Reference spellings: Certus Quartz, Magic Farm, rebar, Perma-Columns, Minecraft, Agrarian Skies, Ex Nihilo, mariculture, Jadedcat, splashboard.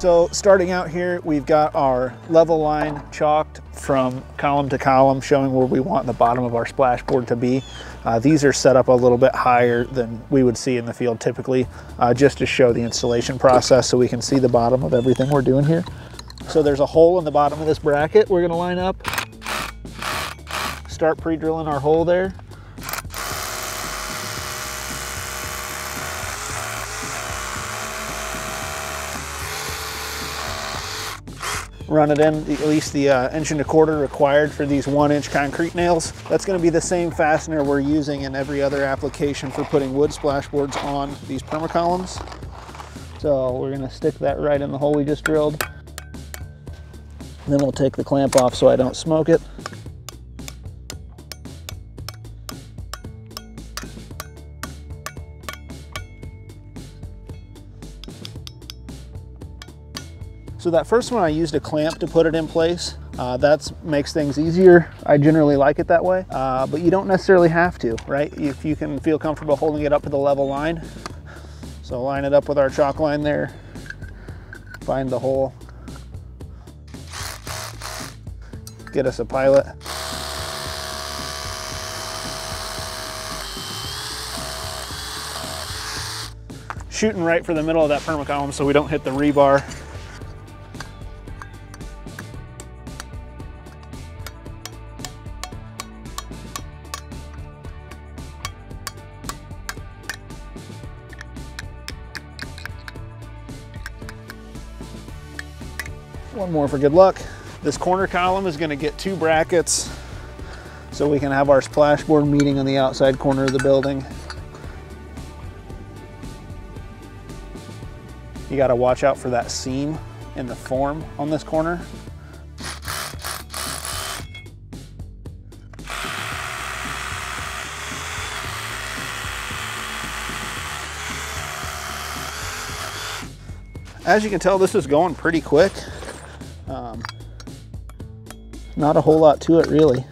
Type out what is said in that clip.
So starting out here, we've got our level line chalked from column to column, showing where we want the bottom of our splashboard to be. These are set up a little bit higher than we would see in the field typically, just to show the installation process so we can see the bottom of everything we're doing here. So there's a hole in the bottom of this bracket we're gonna line up. Start pre-drilling our hole there. Run it in at least the inch and a quarter required for these 1-inch concrete nails. That's gonna be the same fastener we're using in every other application for putting wood splashboards on these perma-columns. So we're gonna stick that right in the hole we just drilled. Then we'll take the clamp off so I don't smoke it. So that first one I used a clamp to put it in place. That makes things easier. I generally like it that way, but you don't necessarily have to, right? If you can feel comfortable holding it up to the level line. So line it up with our chalk line there, find the hole, get us a pilot. Shooting right for the middle of that perma-column so we don't hit the rebar. One more for good luck. This corner column is going to get 2 brackets so we can have our splashboard meeting on the outside corner of the building. You got to watch out for that seam in the form on this corner. As you can tell, this is going pretty quick. Not a whole lot to it, really.